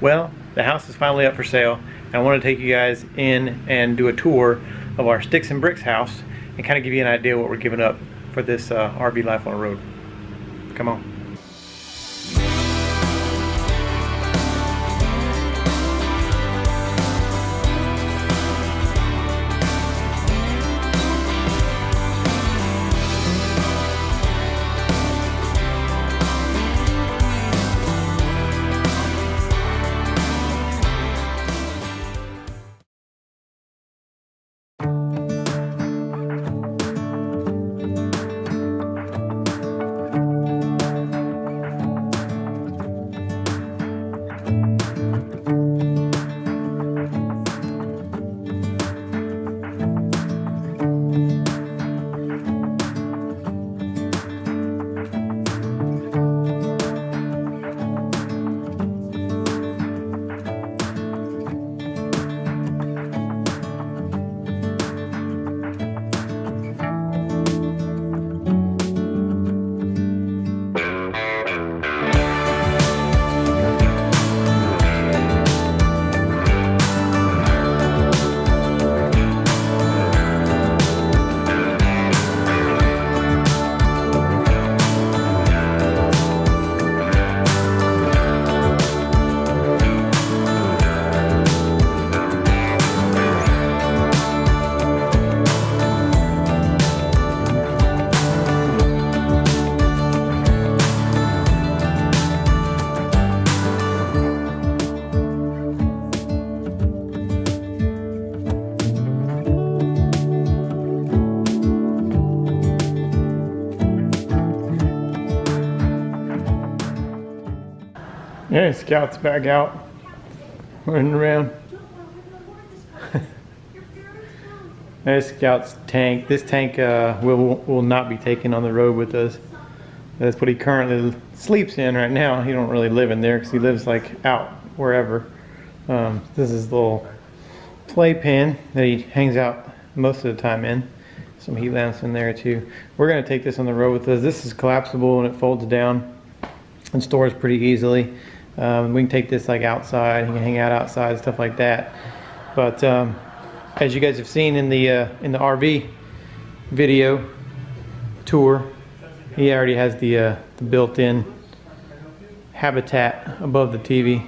Well, the house is finally up for sale, and I want to take you guys in and do a tour of our Sticks and Bricks house and kind of give you an idea what we're giving up for this RV life on the road. Come on. Yeah, Scout's back out, running around. There's Scout's tank. This tank will not be taken on the road with us. That's what he currently sleeps in right now. He don't really live in there because he lives like out wherever. This is his little play pen that he hangs out most of the time in. Some heat lamps in there too. We're gonna take this on the road with us. This is collapsible and it folds down and stores pretty easily. We can take this like outside, you can hang out outside, stuff like that. But as you guys have seen in the RV video tour, he already has the built-in habitat above the TV.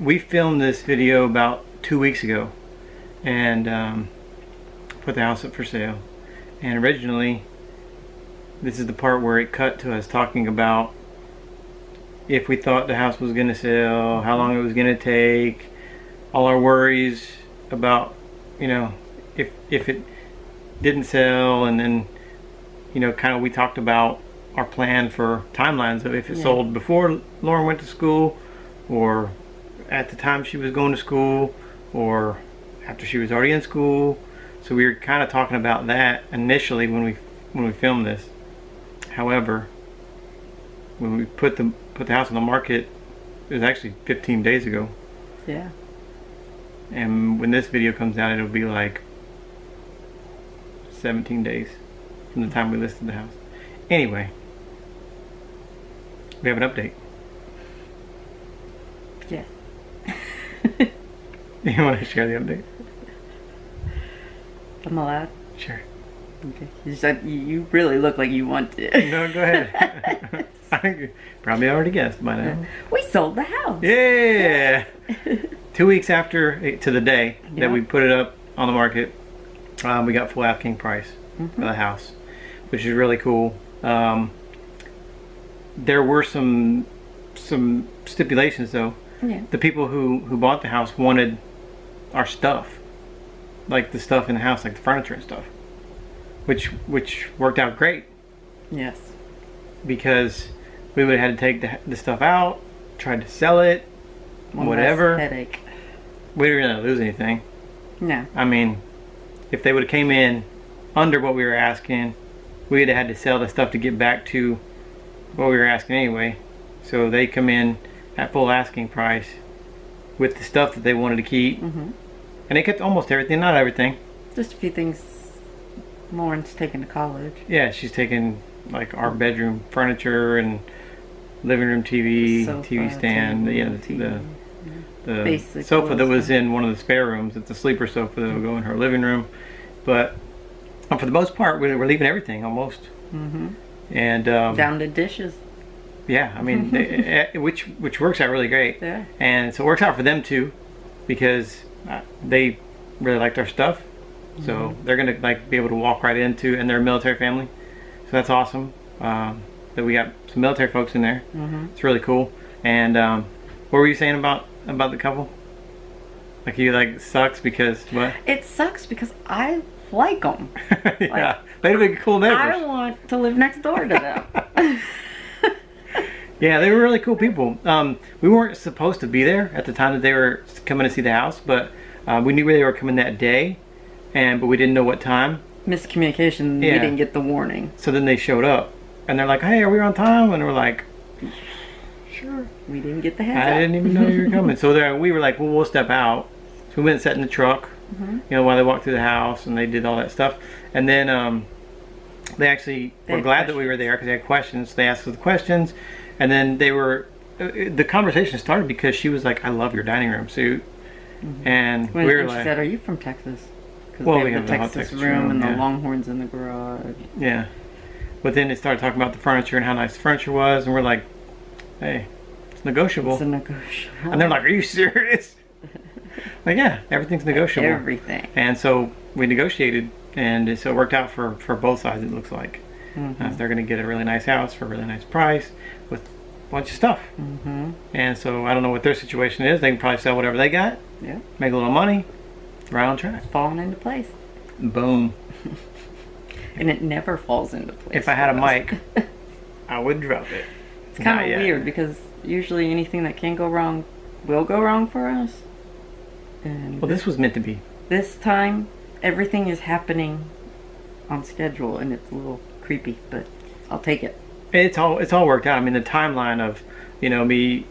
we filmed this video about 2 weeks ago and put the house up for sale. And originally, this is the part where it cut to us talking about if we thought the house was going to sell, how long it was going to take, all our worries about, you know, if it didn't sell, and then, you know, kind of we talked about our plan for timelines of if it sold before Lauren went to school, or at the time she was going to school, or after she was already in school. So we were kind of talking about that initially when we filmed this. However, when we put the house on the market, it was actually 15 days ago. Yeah. And when this video comes out, it'll be like 17 days from the time we listed the house. Anyway, we have an update. Yes. You want to share the update? I'm allowed? Sure. Okay. You really look like you want to. No, go ahead. I probably already guessed by now. We sold the house. Yeah. 2 weeks after, to the day that we put it up on the market, we got full asking price for the house, which is really cool. There were some stipulations though. Yeah. The people who bought the house wanted our stuff, like the stuff in the house, like the furniture and stuff, which worked out great. Yes. Because we would have had to take the stuff out, try to sell it, whatever. Headache. We didn't really lose anything. No. I mean, if they would have came in under what we were asking, we would have had to sell the stuff to get back to what we were asking anyway. So they come in at full asking price with the stuff that they wanted to keep. And they kept almost everything, not everything. Just a few things. Lauren's taken to college. Yeah, she's taken like our bedroom furniture and living room TV, sofa, TV stand, the sofa that was in one of the spare rooms. It's a sleeper sofa that will go in her living room. But for the most part, we're leaving everything almost. And down to dishes. Yeah, I mean, which works out really great. Yeah. And so it works out for them too, because they really liked our stuff. So they're gonna like be able to walk right into, and they're a military family, so that's awesome that we got some military folks in there. It's really cool. And what were you saying about the couple? Like you like sucks because what? It sucks because I like them. Yeah, like, they'd be cool neighbors. I don't want to live next door to them. Yeah, they were really cool people. We weren't supposed to be there at the time that they were coming to see the house, but we knew where they were coming that day. But we didn't know what time. Miscommunication, we didn't get the warning. So then they showed up, and they're like, hey, are we on time? And we're like, sure. We didn't get the heads up. I didn't even know you were coming. So there, we were like, well, we'll step out. So we went and sat in the truck, you know, while they walked through the house, and they did all that stuff. And then they actually were glad that we were there because they had questions. They asked us the questions, and then they were, the conversation started because she was like, I love your dining room suit. And we were like, she said, are you from Texas? Well, we have the Texas room and the Longhorns in the garage. Yeah. But then it started talking about the furniture and how nice the furniture was. And we're like, hey, it's negotiable. It's a negotiable. And they're like, are you serious? Like, yeah, everything's negotiable. Everything. And so we negotiated. And so it worked out for both sides, it looks like. They're going to get a really nice house for a really nice price with a bunch of stuff. And so I don't know what their situation is. They can probably sell whatever they got. Yeah. Make a little money. Right on track. It's falling into place. Boom. And it never falls into place. If I had a mic, I would drop it. It's kind of weird because usually anything that can go wrong will go wrong for us. And well, this was meant to be. This time, everything is happening on schedule, and it's a little creepy, but I'll take it. It's all worked out. I mean, the timeline of, you know, me,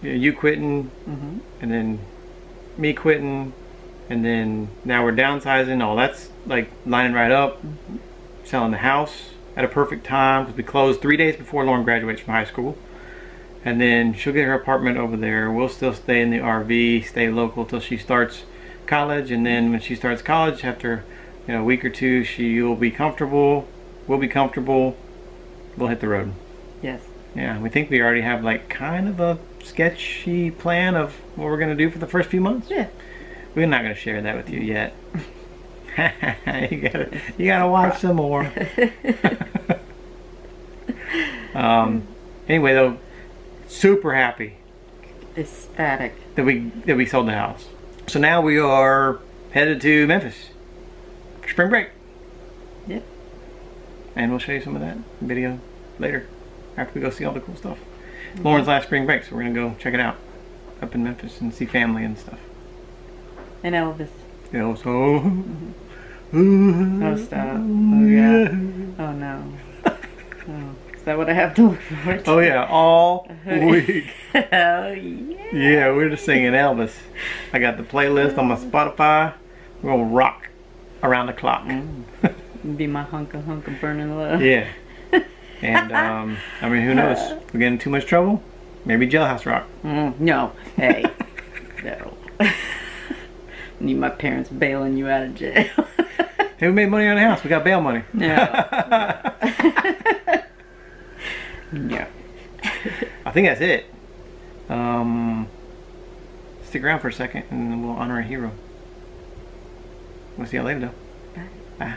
you quitting, and then me quitting. And then now we're downsizing. All that's like lining right up. Selling the house at a perfect time because we closed 3 days before Lauren graduates from high school. And then she'll get her apartment over there. We'll still stay in the RV, stay local till she starts college. And then when she starts college, after a week or two, she'll be comfortable. We'll be comfortable. We'll hit the road. Yes. Yeah, we think we already have like kind of a sketchy plan of what we're going to do for the first few months? Yeah. We're not going to share that with you yet. you gotta watch some more. Anyway, though, super happy, ecstatic that we sold the house. So now we are headed to Memphis for spring break. Yep. And we'll show you some of that video later after we go see all the cool stuff. Mm-hmm. Lauren's last spring break, so we're gonna go check it out up in Memphis and see family and stuff. And Elvis. Mm-hmm. Oh, stop. Oh, yeah. Oh, no. Oh, is that what I have to look forward to? Oh, yeah. All week. Oh, yeah. Yeah, we're just singing Elvis. I got the playlist on my Spotify. We're going to rock around the clock. Be my hunk of burning love. Yeah. And, I mean, who knows? We're getting in too much trouble? Maybe jailhouse rock. No. Hey. That'll... Need my parents bailing you out of jail. Hey, we made money on the house. We got bail money. Yeah. Yeah. I think that's it. Stick around for a second and then we'll honor a hero. We'll see you later, though. Bye. Bye.